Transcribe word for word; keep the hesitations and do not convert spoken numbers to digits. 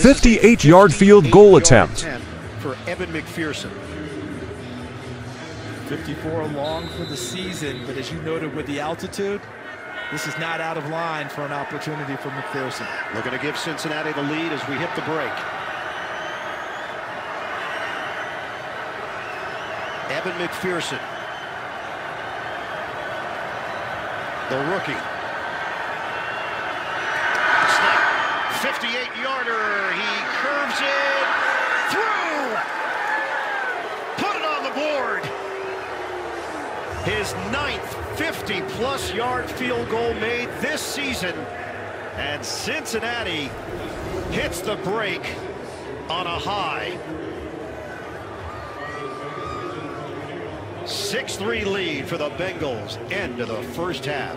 fifty-eight yard field goal attempt. For Evan McPherson. fifty-four long for the season, but as you noted with the altitude, this is not out of line for an opportunity for McPherson. They're going to give Cincinnati the lead as we hit the break. Evan McPherson, the rookie. fifty-eight yarder, he curves it through! Put it on the board! His ninth fifty plus yard field goal made this season, and Cincinnati hits the break on a high. six three lead for the Bengals, end of the first half.